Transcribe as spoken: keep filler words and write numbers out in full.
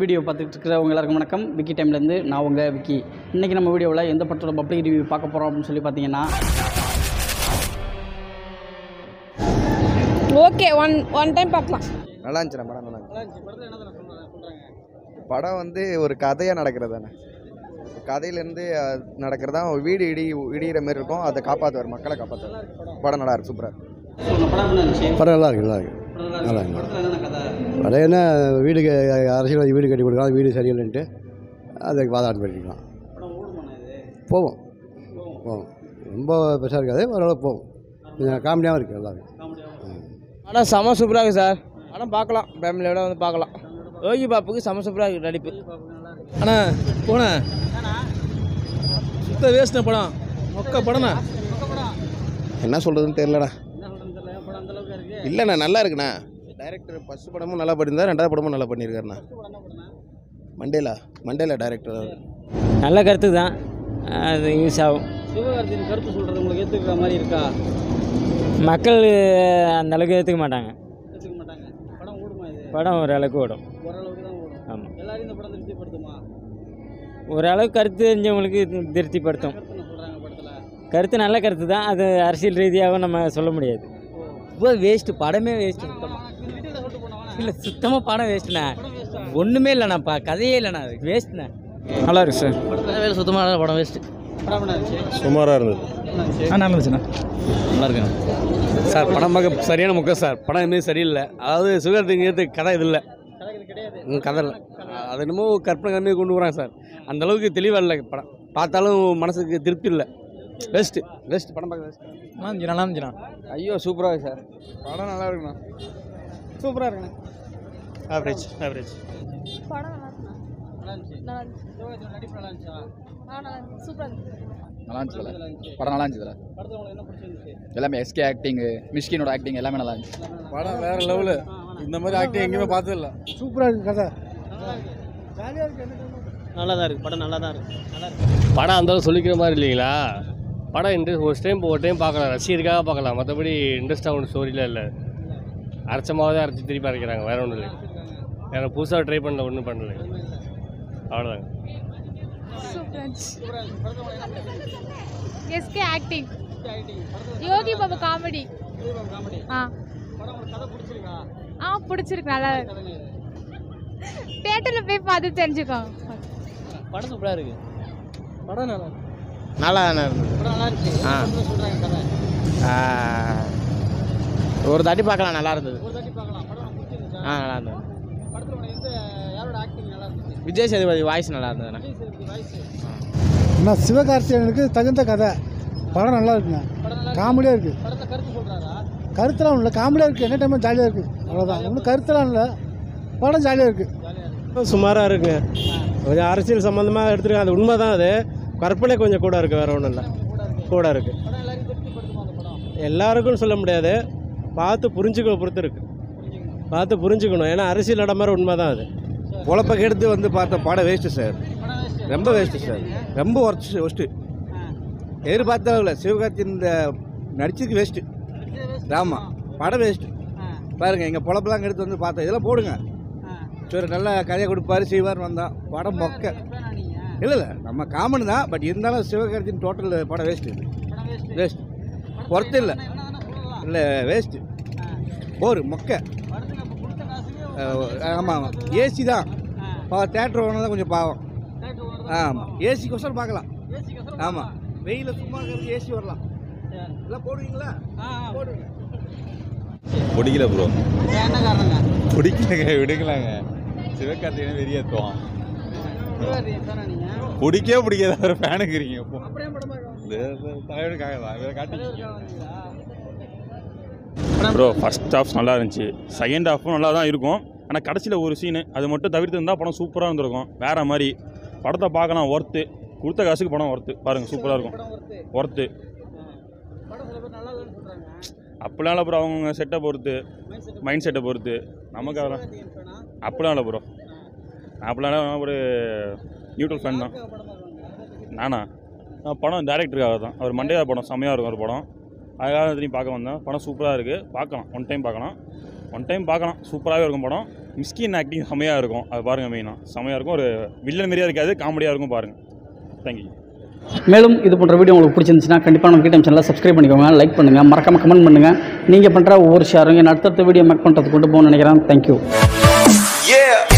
Video பார்த்துட்டு இருக்கிறவங்க எல்லாருக்கும் வணக்கம். விக்கி டைம்லேருந்து நான் உங்கள் விக்கி. இன்றைக்கி நம்ம வீடியோவில் எந்த படத்தோட பப்ளிக் ரிவ்யூ பார்க்க போகிறோம் அப்படின்னு சொல்லி பார்த்தீங்கன்னா, ஓகே ஒன் ஒன் டைம் பார்க்கலாம். நல்லா இருந்துச்சு படம். நல்லா இருந்துச்சு படம். வந்து ஒரு கதையாக நடக்கிறது தானே. கதையிலேருந்து நடக்கிறதா வீடு இடி இடிகிற மாதிரி இருக்கும். அதை காப்பாற்றுவார், மக்களை காப்பாற்றுவார். படம் நல்லா இருக்குது, சூப்பராக. படம் நல்லா இருக்குது, நல்லா இருக்குது. அதே என்ன வீடு அரசியல்வாதி வீடு கட்டி கொடுக்கலாம், வீடு சரியில்லைன்ட்டு அதுக்கு வாதாட்டம் பண்ணிக்கலாம். போவோம் போவோம் ரொம்ப பெருசாக இருக்காது, ஓரளவுக்கு போவோம். காமெடியாகவும் இருக்குது, நல்லா இருக்குது. ஆனால் செம சூப்பராக இருக்குது சார். ஆனால் பார்க்கலாம், ஃபேமிலியோட வந்து பார்க்கலாம். யோகி பாப்புக்கு செம சூப்பராக இருக்குது நடிப்பு. ஆனால் போனேன் சுத்த வேஸ்ட் படம், மொக்க படம்ண்ணா. என்ன சொல்கிறதுன்னு தெரியலண்ணா. இல்லைண்ணா, நல்லா இருக்குண்ணா. டைரக்டர் ஃபஸ்ட் படமும் நல்லா பண்ணியிருந்தார், ரெண்டாவது படமும் நல்லா பண்ணியிருக்காருண்ணா. மண்டேலா மண்டேலா டைரக்டர் அவர் நல்ல கருத்து தான், அது யூஸ் ஆகும். சிவகார்த்திகேயன் கருத்து சொல்கிறது உங்களுக்கு ஏற்றுக்கிற மாதிரி இருக்கா? மக்கள் அந்த அளவுக்கு ஏற்றுக்க மாட்டாங்க. ஏற்றுக்க மாட்டாங்க. படம் ஓடுமா? இது படம் ஓரளவுக்கு ஓடும். ஓரளவுக்கு தான் ஓடும். ஆமாம். எல்லாரும் இந்த படம் திருப்திப்படுத்துமா? ஓரளவுக்கு கருத்து தெரிஞ்சவங்களுக்கு திருப்திப்படுத்தும். சொல்கிறாங்க படத்தில் கருத்து நல்ல கருத்து தான், அது அரசியல் ரீதியாகவும் நம்ம சொல்ல முடியாது. ரொம்ப வேஸ்ட்டு, படமே வேஸ்ட்டு. சுத்தமாக இல்லை, சுத்தமாக படம் வேஸ்ட்டுண்ணே. ஒன்றுமே இல்லைண்ணா, பா கதையே இல்லைண்ணா, அது வேஸ்ட்டுண்ணே. நல்லா இருக்கு சார். வேலை சுத்தமாக படம் வேஸ்ட்டு. சுமாராக இருந்தது. ஆ நல்லா இருந்துச்சுண்ணா, நல்லா இருக்குண்ணா சார். படம் பார்க்க சரியான முக்கம் சார். படம் எதுவுமே சரியில்லை. அதாவது சுகர்த்துங்கிறது கதை இது இல்லை, கதை இல்லை. அது என்னமோ கற்பனை கம்மியாக கொண்டு போகிறாங்க சார். அந்தளவுக்கு தெளிவாக இல்லை படம். பார்த்தாலும் மனசுக்கு திருப்தி இல்லை. பெஸ்ட்டு பெஸ்ட் படம் பார்க்க பெஸ்ட். நல்லா இருந்துச்சு, நல்லா இருந்துச்சுண்ணா. ஐயோ சூப்பராக சார். படம் நல்லா இருக்குண்ணா, சூப்பராக இருக்குண்ணா. ஆவரேஜ் ஆவரேஜ் படம். நல்லா இருந்துச்சு, நல்லா இருந்துச்சு. நடிப்பு நல்லா இருந்துச்சா? ஆ நல்லா இருந்துச்சு, சூப்பராக இருந்துச்சு. நல்லா இருந்துச்சு படம், நல்லா இருந்துச்சுல. படத்தில் உங்களுக்கு என்ன பிடிச்சிருந்துச்சு? எல்லாமே எஸ்கே ஆக்டிங்கு, மிஷ்கினோட ஆக்டிங் எல்லாமே நல்லா இருந்துச்சு. படம் வேறு லெவலு. இந்த மாதிரி ஆக்டிங் எங்கேயுமே பார்த்தது இல்லை. சூப்பராக இருக்குது, கதை நல்லா இருக்குது, ஜாலியாக இருக்குது. நல்லா தான் இருக்குது படம், நல்லா தான் இருக்குது, நல்லா இருக்குது. படம் அந்தளவு சொல்லிக்கிற மாதிரி இல்லைங்களா? படம் இன்ட்ரெஸ்ட் ஒரு டைம் ஒரு டைம் பார்க்கலாம், ரசிகருக்காக பார்க்கலாம். மற்றபடி இன்ட்ரெஸ்ட்டாக ஒன்று ஸ்டோரியில் இல்லை. அரைச்சமாவது அரைச்சி திருப்பி அரைக்கிறாங்க, வேறு ஒன்றும் இல்லை. வேறு புதுசாக ட்ரை பண்ணல, ஒன்றும் பண்ணல, அவ்வளோதாங்க. SK acting, Yogi Babu comedy. ஆ ஆ பிடிச்சிருக்கு, நல்லா இருக்கு. தியேட்டரில் போய் பார்த்து தெரிஞ்சுக்கோங்க. படம் சூப்பராக இருக்குது. படம் நல்லா இருக்கு, நல்லா தானே இருந்தது. ஒரு தாட்டி பார்க்கலாம், நல்லா இருந்தது. ஆ நல்லா இருந்தது. விஜய் சேதுபதி வாய்ஸ் நல்லா இருந்ததுண்ணா. அண்ணா சிவகார்த்திகேயனுக்கு தகுந்த கதை. படம் நல்லா இருக்குண்ணா, காமெடியாக இருக்குது. கருத்தெல்லாம் இல்லை, காமெடியாக இருக்குது, என்ன டைமும் ஜாலியாக இருக்குது, அவ்வளோதான். ஒன்றும் கருத்தெல்லாம் இல்லை, படம் ஜாலியாக இருக்குது, சுமாராக இருக்குங்க. கொஞ்சம் அரசியல் சம்மந்தமாக எடுத்துருக்காங்க, அது உண்மை தான். அது கற்பனை கொஞ்சம் கூட இருக்குது, வேறு ஒன்றும் இல்லை, கூட இருக்குது. எல்லாருக்கும் சொல்ல முடியாது, பார்த்து புரிஞ்சுக்க பொறுத்து இருக்குது, பார்த்து புரிஞ்சுக்கணும். ஏன்னா அரசியல் நட மாதிரி உண்மை தான். அது பொழப்ப கெடுத்து வந்து பார்த்த படம் வேஸ்ட்டு சார், ரொம்ப வேஸ்ட்டு சார், ரொம்ப ஒர்த்து ஒஸ்ட்டு. எதிர்பார்த்தவங்கள சிவகார்த்தி இந்த நடிச்சதுக்கு வேஸ்ட்டு. ஆமாம் படம் வேஸ்ட்டு. பாருங்கள் எங்கள் பொழப்பெல்லாம் கெடுத்து வந்து பார்த்தா இதெல்லாம் போடுங்க. சரி நல்லா கதையை கொடுப்பாரு, செய்வார்னு வந்தான். படம் மொக்க. இல்லை இல்லை நம்ம காமன் தான், பட் இருந்தாலும் சிவகார்த்திகேயன் டோட்டல் படம் வேஸ்ட்டு, வேஸ்ட் ஒர்த்து இல்லை, இல்லை வேஸ்ட்டு, போர் மொக்க. ஆமாம் ஆமாம் ஏசி தான். தேட்டர் ஓனர் தான் கொஞ்சம் பாவம். ஆமாம் ஏசி கொசரம் பார்க்கலாம். ஆமாம் வெயில் சும்மா ஏசி வரலாம். எல்லாம் போடுவீங்களா? போடுவீங்க. பிடிக்கல ப்ரோ. என்ன காரணங்க? பிடிக்கலங்க, விடுக்கலாங்க. சிவகார்த்திகேயன் வெறியத்துவான் பிடிக்கவே பிடிக்காத ஒரு ஃபேனுக்கு இருக்கீங்க. ப்ரோ ஃபர்ஸ்ட் ஹாஃப் நல்லா இருந்துச்சு, செகண்ட் ஹாஃபும் நல்லா தான் இருக்கும். ஆனால் கடைசியில் ஒரு சீனு அது மட்டும் தவிர்த்து இருந்தால் படம் சூப்பராக இருந்திருக்கும். வேறு மாதிரி படத்தை பார்க்கலாம், ஒர்த்து. கொடுத்த காசுக்கு படம் ஒர்த்து. பாருங்கள் சூப்பராக இருக்கும், ஒர்த்து. அப்படிலாம் இல்லை ப்ரோ, அவங்க செட்டை பொறுத்து, மைண்ட் செட்டை பொறுத்து. நமக்கு அதெல்லாம் அப்படிலாம் இல்லை ப்ரோ. அப்படிலாம் ஒரு நியூட்ரல் ஃபேன் தான் நானா. படம் டைரக்டருக்காக தான். அவர் மண்டே படம் செம்மையாக இருக்கும். ஒரு படம் அதுக்காக திரும்பி பார்க்க வந்தேன். படம் சூப்பராக இருக்குது, பார்க்கலாம். ஒன் டைம் பார்க்கலாம் ஒன் டைம் பார்க்கலாம் சூப்பராகவே இருக்கும் படம். மிஸ்கின் ஆக்டிங் செம்மையாக இருக்கும். அது பாருங்கள், மெயினாக செம்மையாக இருக்கும். ஒரு வில்லன் மாரியாக இருக்காது, காமெடியாக இருக்கும். பாருங்கள். தேங்க்யூ. மேலும் இது போன்ற வீடியோ உங்களுக்கு பிடிச்சிருந்துச்சுன்னா கண்டிப்பாக நம்ம கிட்டம் சேனலை சப்ஸ்கிரைப் பண்ணிக்கோங்க, லைக் பண்ணுங்கள், மறக்காமல் கமெண்ட் பண்ணுங்கள். நீங்கள் பண்ணுற ஒவ்வொரு ஷேரும் என் அடுத்தடுத்த வீடியோ மேக் பண்ணுறதுக்கு கொண்டு போகணும்னு நினைக்கிறேன். தேங்க்யூ.